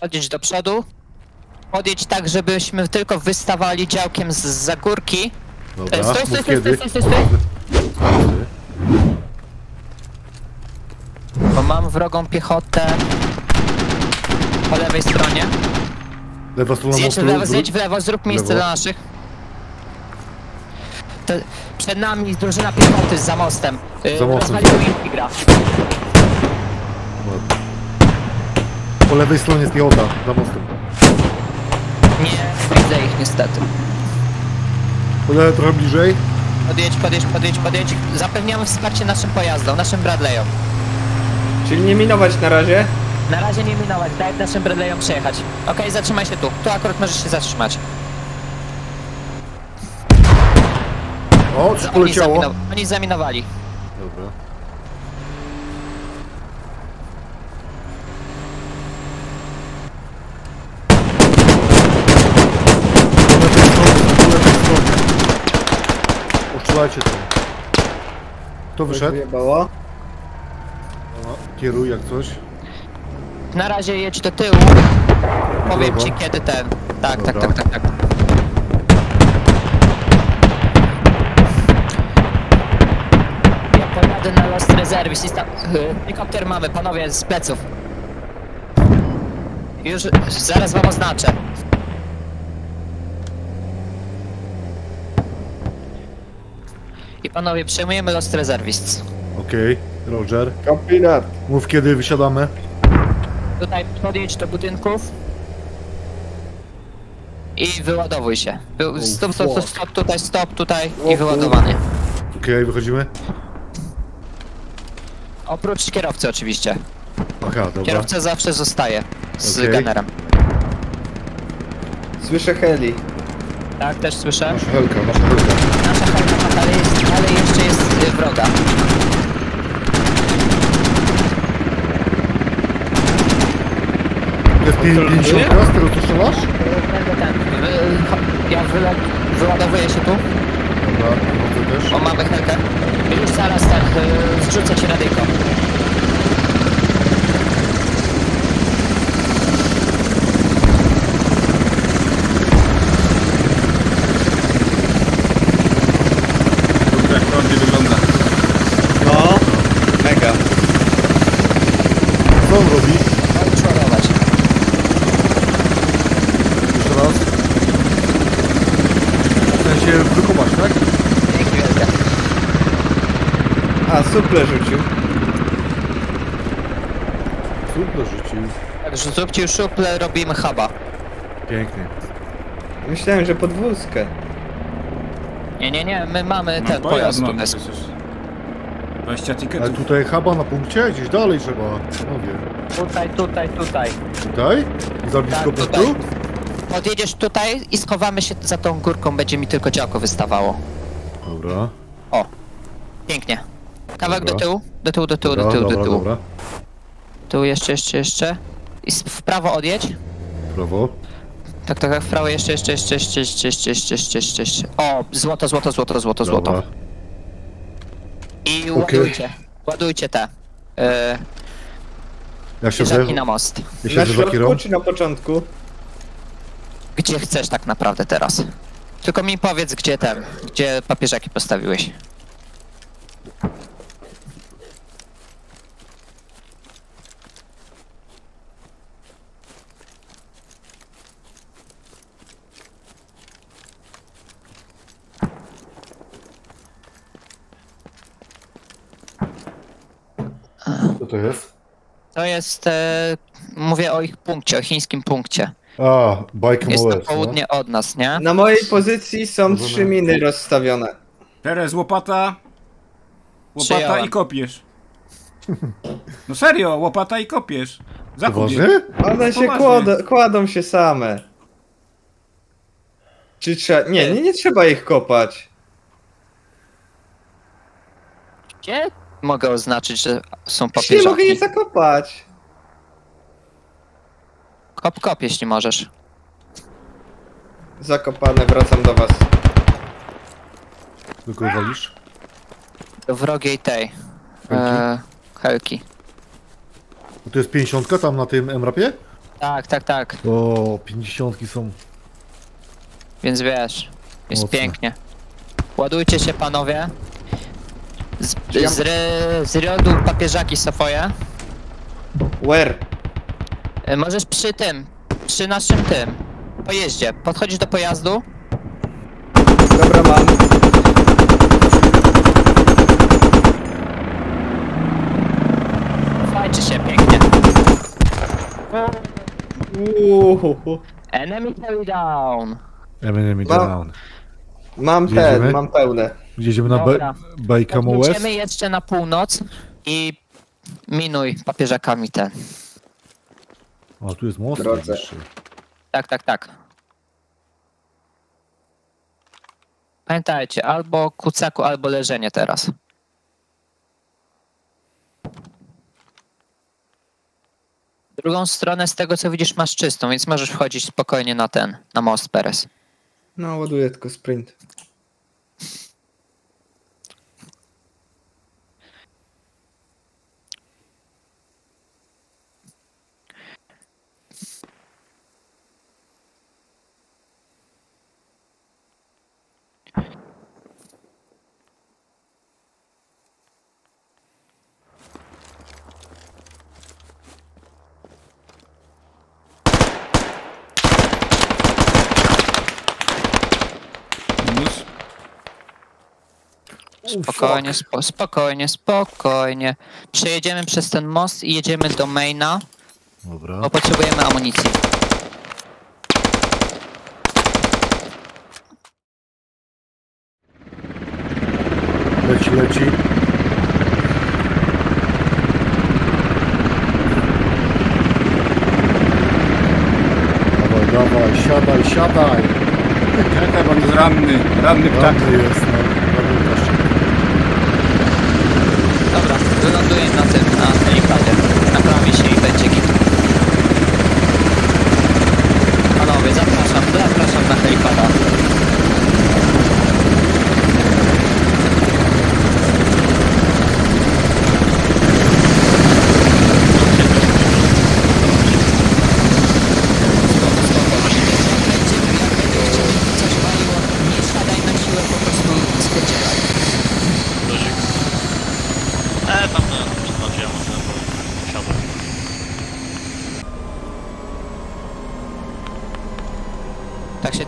Chodzić do przodu. Podjedź tak, żebyśmy tylko wystawali działkiem z zagórki. Dobra, stój. Bo mam wrogą piechotę po lewej stronie. Lewa strona mostru, zjedź w lewo, zrób miejsce dla naszych. To przed nami drużyna piechoty za mostem. Rozwalił i gra. Po lewej stronie jest piechota, za mostem. Nie widzę ich niestety. Podaj trochę bliżej. Podjedź. Zapewniamy wsparcie naszym pojazdom, naszym Bradley'om. Czyli nie minować na razie? Na razie nie minować, daj naszym Bradley'om przejechać. Okej, zatrzymaj się tu. Tu akurat możesz się zatrzymać. O, coś poleciało. Oni zaminowali. Dobra. Ostrzelajcie to. Kto wyszedł? O, kieruj jak coś. Na razie jedź do tyłu. Powiem ci kiedy ten. Tak, dobra. Tak. Ja pojadę na Lost Reserve. Helikopter mamy, panowie, z pleców. Już zaraz wam oznaczę. I panowie, przejmujemy Lost Reservists. Okej, Roger. Kampina. Mów kiedy wysiadamy. Tutaj podjedź do budynków. I wyładowuj się. Stop, tutaj i wyładowanie. Okej, wychodzimy. Oprócz kierowcy oczywiście. Aha, dobra. Kierowca zawsze zostaje z gunnerem. Słyszę heli. Tak, też słyszę. Nasza helka. Ale jeszcze jest wroga. Ty tu strzelasz? Ja wyładowuję się tu. Dobra, to też. O, mamy helkę. Już zaraz tak zrzucę cię radyjko. Suple rzucił. Także zróbcie już suple, robimy huba. Pięknie. Myślałem, że podwózkę. Nie, my mamy ten pojazd. 20 ticketów. Ale tutaj huba na punkcie? Gdzieś dalej trzeba. Tutaj. Tutaj? Za blisko punktu? Podjedziesz tutaj i schowamy się za tą górką, będzie mi tylko działko wystawało. Dobra. O, pięknie. Kawałek do tyłu. Dobra. Tu jeszcze. I w prawo odjedź. W prawo. Tak, w prawo jeszcze. O, złoto. Dobra. I ładujcie te. Ja się zablokowałem na most. Na środku czy na początku? Gdzie chcesz tak naprawdę teraz. Tylko mi powiedz gdzie papieżaki postawiłeś. Co to jest? To jest, mówię o ich punkcie, o chińskim punkcie. A, bajka jest na południe od nas, nie? Na mojej pozycji są 3 miny rozstawione. Teraz łopata przyjęła. I kopiesz. No serio, łopata i kopiesz. Zachodzisz. One się kładą się same. Czy trzeba... Nie trzeba ich kopać. Gdzie? Mogę oznaczyć, że są papieżaki. Nie mogę je zakopać. Kop, jeśli możesz. Zakopane, wracam do was. Dokąd walisz? Do wrogiej tej. Helki. To jest 50 tam na tym emrapie? Tak, tak, tak. O, 50 są. Więc wiesz, jest mocne. Pięknie. Ładujcie się, panowie. Z riodu papieżaki sofoje. Where? Możesz przy tym, przy naszym tym pojeździe. Podchodzisz do pojazdu. Dobra, mam. Fajcie się pięknie. Enemy carry down. Enemy down. Mam ten, mam pełne. Jedziemy na Bajkamołę. Jedziemy jeszcze na północ i minuj papieżakami ten. O, tu jest most. Tak, tak, tak. Pamiętajcie, albo kucaku, albo leżenie teraz. Drugą stronę z tego co widzisz masz czystą, więc możesz wchodzić spokojnie na ten, na most Perez. No, ładuję tylko sprint. Spokojnie, spokojnie. Przejedziemy przez ten most i jedziemy do maina. Dobra. Bo potrzebujemy amunicji. Leci, leci. Dawaj, dawaj, siadaj, siadaj. Czekaj, bo on jest ranny. Ranny ptak jest. Wyląduję na tym, na helipadzie. Naprawi się i będzie git. Panowie, zapraszam na helipada.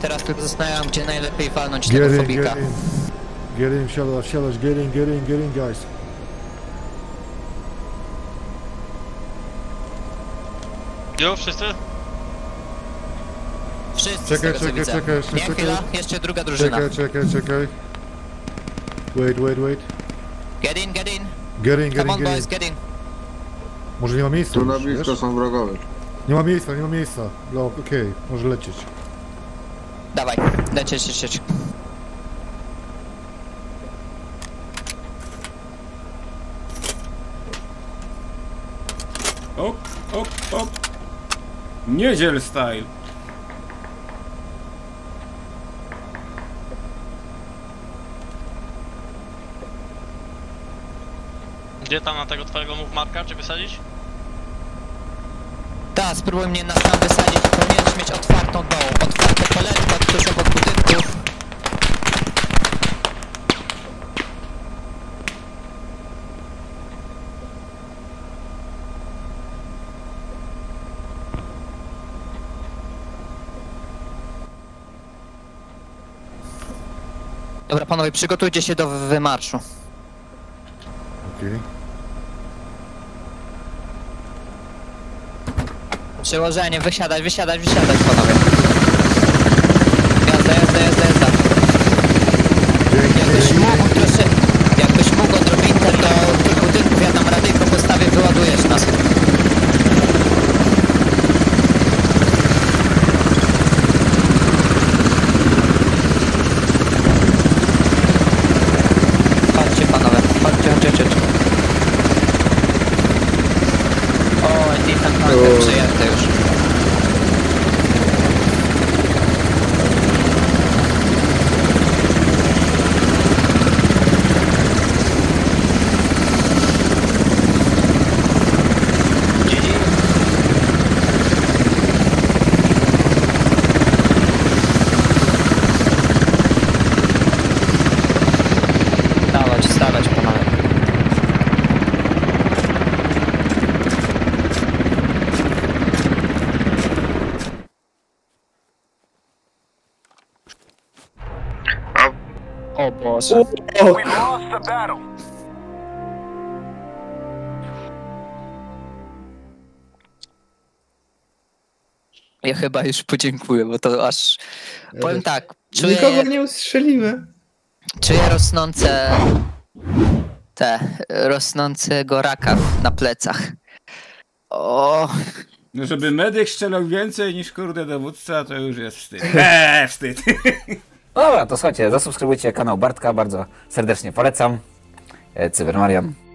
Teraz tylko zastanawiam, gdzie najlepiej walnąć tego fobika. Get in, guys. Jo, wszyscy? Wszyscy, czekaj, jeszcze nie, chwila, jeszcze druga drużyna. Czekaj. Wait. Get in. Come on, boys, get in. Może nie ma miejsca? Tu na blisko są wrogowie. Nie ma miejsca. No, okej, może lecieć. Dawaj, lecieć. Op. Niedziel style. Gdzie tam na tego twojego move marka, czy wysadzić? Ta, spróbuj mnie na tam wysadzić. Powinieneś mieć otwartą dołą, otwarte poletko, tuż obok budynków. Dobra panowie, przygotujcie się do wymarszu. Okej. Przełożenie, wysiadać panowie. Jazda. Jakbyś mógł odrobinę do tych budynków, ja tam radyjko postawię, wyładujesz nas. Chodźcie panowie, chodźcie. O, nie tam panowie przyjęte już. Boże. Ja chyba już podziękuję, bo to aż... Powiem tak, czuję... Nikogo nie ustrzelimy. Czuję rosnące... rosnącego raka na plecach. O. No żeby medyk strzelał więcej niż kurde dowódca, to już jest wstyd. Wstyd. Dobra, to słuchajcie, zasubskrybujcie kanał Bartka, bardzo serdecznie polecam. Cybermarian.